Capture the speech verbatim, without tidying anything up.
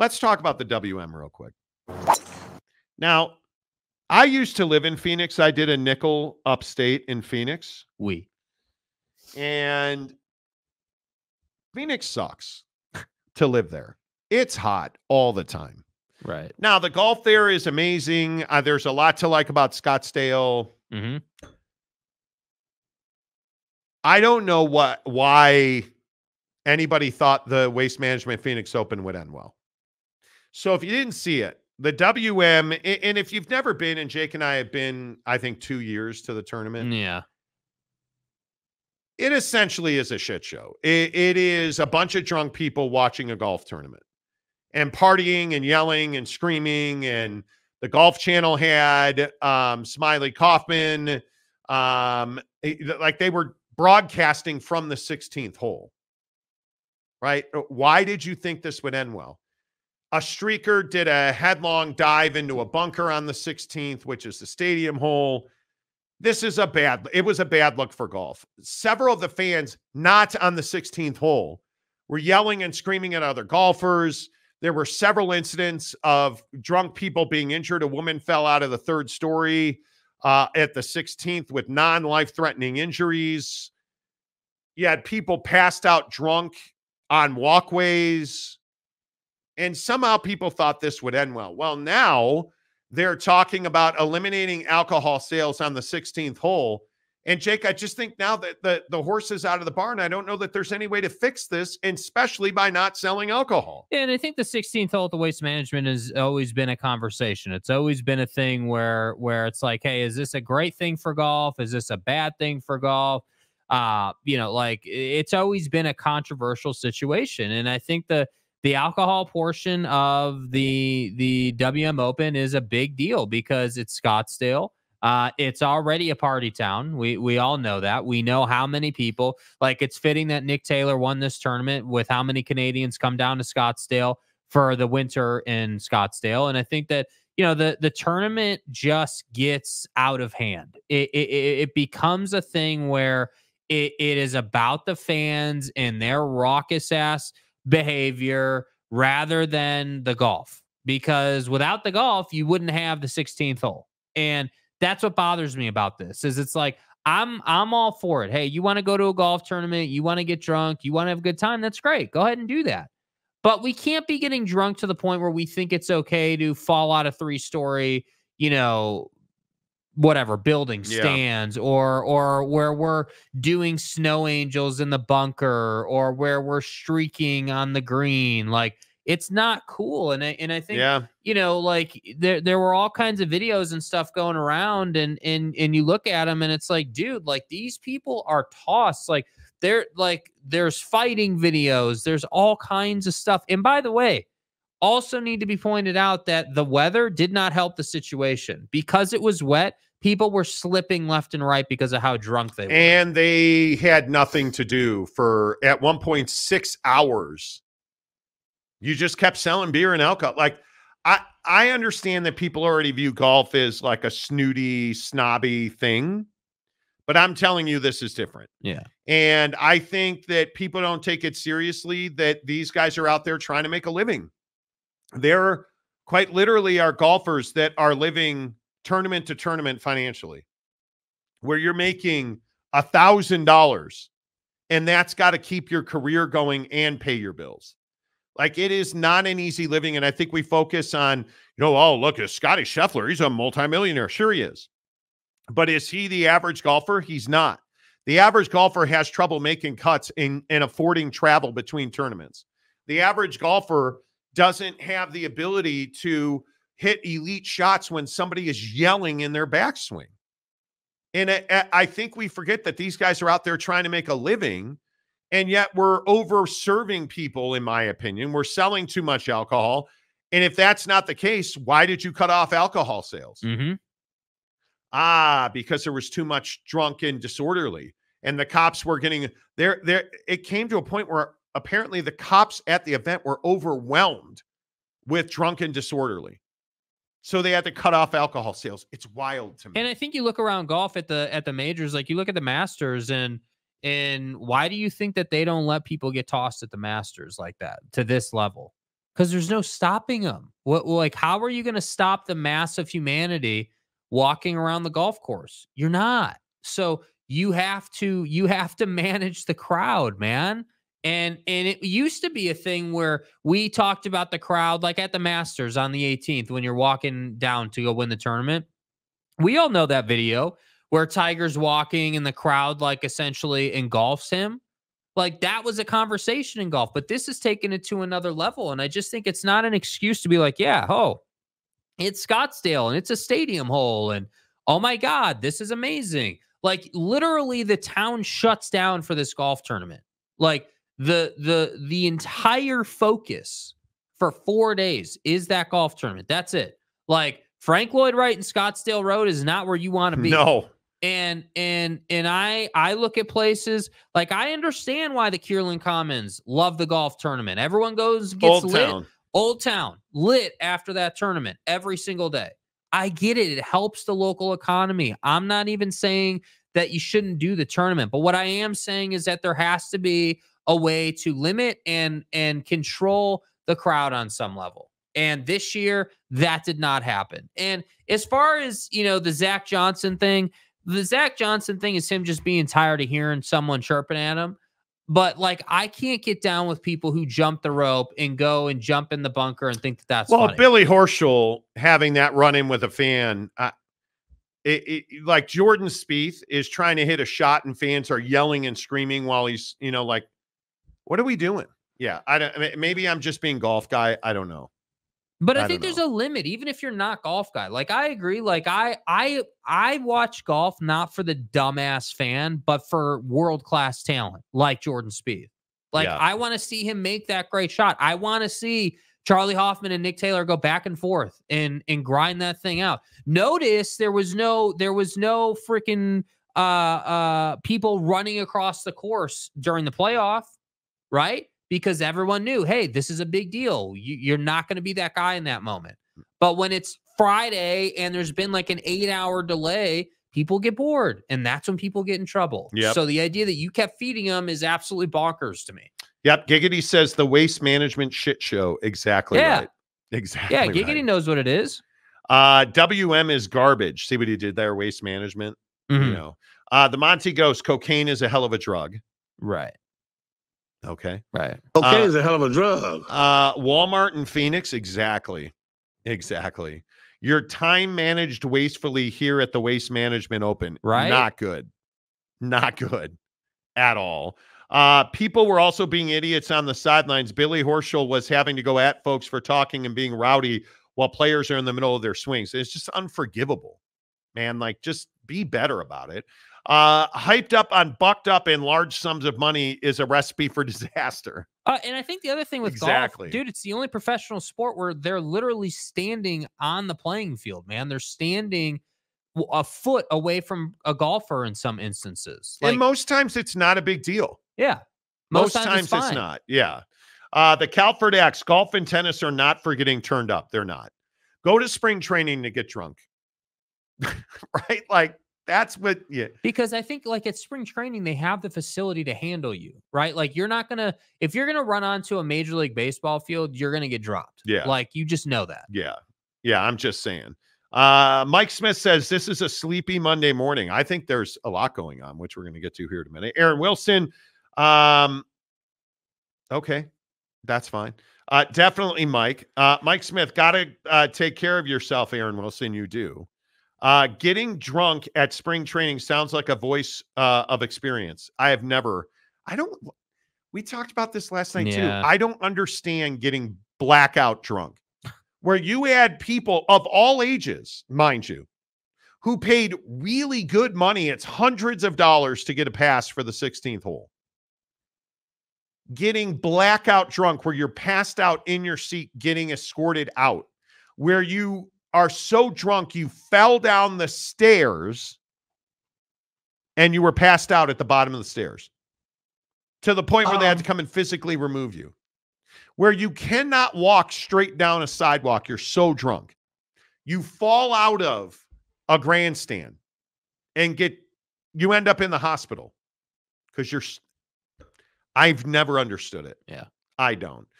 Let's talk about the W M real quick. Now, I used to live in Phoenix. I did a nickel upstate in Phoenix. We. And Phoenix sucks to live there. It's hot all the time. Right. Now, the golf there is amazing. Uh, there's a lot to like about Scottsdale. Mm-hmm. I don't know what why anybody thought the Waste Management Phoenix Open would end well. So if you didn't see it, the W M, and if you've never been, and Jake and I have been, I think, two years to the tournament. Yeah. It essentially is a shit show. It, it is a bunch of drunk people watching a golf tournament and partying and yelling and screaming. And the Golf Channel had um, Smiley Kaufman. Um, like they were broadcasting from the sixteenth hole. Right? Why did you think this would end well? A streaker did a headlong dive into a bunker on the sixteenth, which is the stadium hole. This is a bad, it was a bad look for golf. Several of the fans not on the sixteenth hole were yelling and screaming at other golfers. There were several incidents of drunk people being injured. A woman fell out of the third story uh, at the sixteenth with non-life-threatening injuries. You had people passed out drunk on walkways. And somehow people thought this would end well. Well, now they're talking about eliminating alcohol sales on the sixteenth hole. And Jake, I just think now that the, the horse is out of the barn, I don't know that there's any way to fix this, especially by not selling alcohol. And I think the sixteenth hole at the Waste Management has always been a conversation. It's always been a thing where, where it's like, hey, is this a great thing for golf? Is this a bad thing for golf? Uh, you know, like it's always been a controversial situation. And I think the, The alcohol portion of the the W M Open is a big deal because it's Scottsdale. Uh, it's already a party town. We we all know that. We know how many people. Like, it's fitting that Nick Taylor won this tournament with how many Canadians come down to Scottsdale for the winter in Scottsdale. And I think that, you know, the the tournament just gets out of hand. It it, it becomes a thing where it, it is about the fans and their raucous ass behavior rather than the golf, because without the golf you wouldn't have the sixteenth hole. And that's what bothers me about this, is it's like I'm I'm all for it. Hey, you want to go to a golf tournament, you want to get drunk, you want to have a good time, that's great, go ahead and do that. But we can't be getting drunk to the point where we think it's okay to fall out of three-story, you know, whatever building stands, yeah, or or where we're doing snow angels in the bunker, or where we're streaking on the green. Like, it's not cool. And I, and I think, yeah, you know, like there, there were all kinds of videos and stuff going around, and, and, and you look at them and it's like, dude, like these people are tossed. Like they're like, there's fighting videos. There's all kinds of stuff. And by the way, also need to be pointed out that the weather did not help the situation. Because it was wet, people were slipping left and right because of how drunk they were. And they had nothing to do for, at one point, six hours. You just kept selling beer and alcohol. Like, I, I understand that people already view golf as like a snooty, snobby thing. But I'm telling you, this is different. Yeah. And I think that people don't take it seriously, that these guys are out there trying to make a living. There quite literally are golfers that are living tournament to tournament financially, where you're making a thousand dollars and that's got to keep your career going and pay your bills. Like, it is not an easy living. And I think we focus on, you know, oh, look, it's Scotty Scheffler. He's a multimillionaire. Sure he is. But is he the average golfer? He's not. The average golfer has trouble making cuts and affording travel between tournaments. The average golfer doesn't have the ability to hit elite shots when somebody is yelling in their backswing. And I, I think we forget that these guys are out there trying to make a living, and yet we're over-serving people, in my opinion. We're selling too much alcohol. And if that's not the case, why did you cut off alcohol sales? Mm-hmm. Ah, because there was too much drunk and disorderly. And the cops were getting there. There, it came to a point where apparently the cops at the event were overwhelmed with drunk and disorderly. So they had to cut off alcohol sales. It's wild to me. And I think you look around golf at the at the majors, like you look at the Masters, and and why do you think that they don't let people get tossed at the Masters like that to this level? because there's no stopping them. What, like, how are you going to stop the mass of humanity walking around the golf course? You're not. So you have to, you have to manage the crowd, man. And, and it used to be a thing where we talked about the crowd, like at the Masters on the eighteenth, when you're walking down to go win the tournament. We all know that video where Tiger's walking and the crowd, like, essentially engulfs him. Like, that was a conversation in golf, but this is taking it to another level. And I just think it's not an excuse to be like, yeah, oh, it's Scottsdale and it's a stadium hole. And oh my God, this is amazing. Like, literally the town shuts down for this golf tournament. Like, the, the, the entire focus for four days is that golf tournament. That's it. Like, Frank Lloyd Wright and Scottsdale Road is not where you want to be. No. And, and, and I, I look at places like, I understand why the Kierland Commons love the golf tournament. Everyone goes, gets Old lit. Town. Old Town lit after that tournament every single day. I get it. It helps the local economy. I'm not even saying that you shouldn't do the tournament, but what I am saying is that there has to be a way to limit and, and control the crowd on some level. And this year that did not happen. And as far as, you know, the Zach Johnson thing, the Zach Johnson thing is him just being tired of hearing someone chirping at him. But, like, I can't get down with people who jump the rope and go and jump in the bunker and think that that's well, funny. Billy Horschel having that run in with a fan, uh, it, it, like, Jordan Spieth is trying to hit a shot and fans are yelling and screaming while he's, you know, like, what are we doing? Yeah, I don't. Maybe I'm just being golf guy. I don't know. But I, I think there's know. a limit, even if you're not golf guy. Like, I agree. Like, I, I, I watch golf not for the dumbass fan, but for world-class talent like Jordan Spieth. Like, yeah. I want to see him make that great shot. I want to see Charlie Hoffman and Nick Taylor go back and forth and, and grind that thing out. Notice there was no, there was no freaking uh, uh, people running across the course during the playoff, right? Because everyone knew, hey, this is a big deal. You, you're not going to be that guy in that moment. But when it's Friday and there's been like an eight-hour delay, people get bored, and that's when people get in trouble. Yep. So the idea that you kept feeding them is absolutely bonkers to me. Yep, Giggity says the waste management shit show. Exactly yeah. right. Exactly Yeah, Giggity right. knows what it is. Uh, W M is garbage. See what he did there, waste management? Mm-hmm. You know, uh, the Monty Ghost, cocaine is a hell of a drug. Right. Okay. Right. Okay uh, is a hell of a drug. Uh, Walmart in Phoenix. Exactly. Exactly. Your time managed wastefully here at the Waste Management Open. Right. Not good. Not good at all. Uh, people were also being idiots on the sidelines. Billy Horschel was having to go at folks for talking and being rowdy while players are in the middle of their swings. It's just unforgivable, man. Like, just be better about it. Uh, hyped up on bucked up in large sums of money is a recipe for disaster. Uh, and I think the other thing with exactly. golf, dude, it's the only professional sport where they're literally standing on the playing field, man. They're standing a foot away from a golfer in some instances. Like, and most times it's not a big deal. Yeah. Most, most times, times it's, it's not. Yeah. Uh, the Calford Axe, golf and tennis are not for getting turned up. They're not. Go to spring training to get drunk. Right? Like, that's what, yeah. Because I think, like, at spring training, they have the facility to handle you, right? Like, you're not going to, if you're going to run onto a Major League Baseball field, you're going to get dropped. Yeah. Like, you just know that. Yeah. Yeah. I'm just saying. Uh, Mike Smith says, this is a sleepy Monday morning. I think there's a lot going on, which we're going to get to here in a minute. Aaron Wilson. Um, okay. That's fine. Uh, definitely Mike. Uh, Mike Smith, got to uh, take care of yourself, Aaron Wilson. You do. Uh, getting drunk at spring training sounds like a voice uh, of experience. I have never, I don't, we talked about this last night yeah. too. I don't understand getting blackout drunk where you had people of all ages, mind you, who paid really good money. It's hundreds of dollars to get a pass for the sixteenth hole. Getting blackout drunk where you're passed out in your seat, getting escorted out, where you are so drunk you fell down the stairs and you were passed out at the bottom of the stairs to the point where um, they had to come and physically remove you, where you cannot walk straight down a sidewalk. You're so drunk. You fall out of a grandstand and get, you end up in the hospital because you're, I've never understood it. Yeah, I don't.